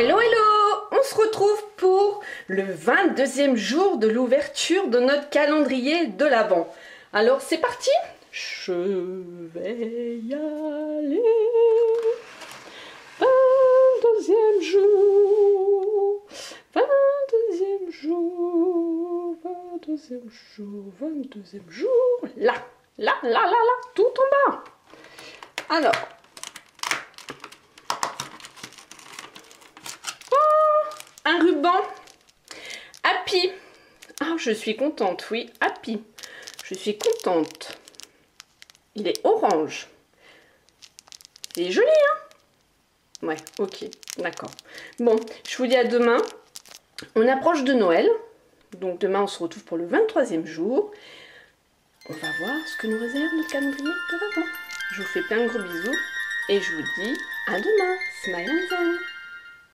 Hello hello, on se retrouve pour le 22e jour de l'ouverture de notre calendrier de l'Avent. Alors c'est parti, je vais y aller. 22e jour, 22e jour, 22e jour, 22e jour. Là, là, là, là, là, tout en bas. Alors... un ruban Happy. Ah, je suis contente, oui, Happy. Je suis contente. Il est orange. Il est joli, hein? Ouais, ok, d'accord. Bon, je vous dis à demain. On approche de Noël. Donc demain, on se retrouve pour le 23e jour. On va voir ce que nous réserve notre calendrier de l'Avent. Je vous fais plein de gros bisous et je vous dis à demain. Smile and zen.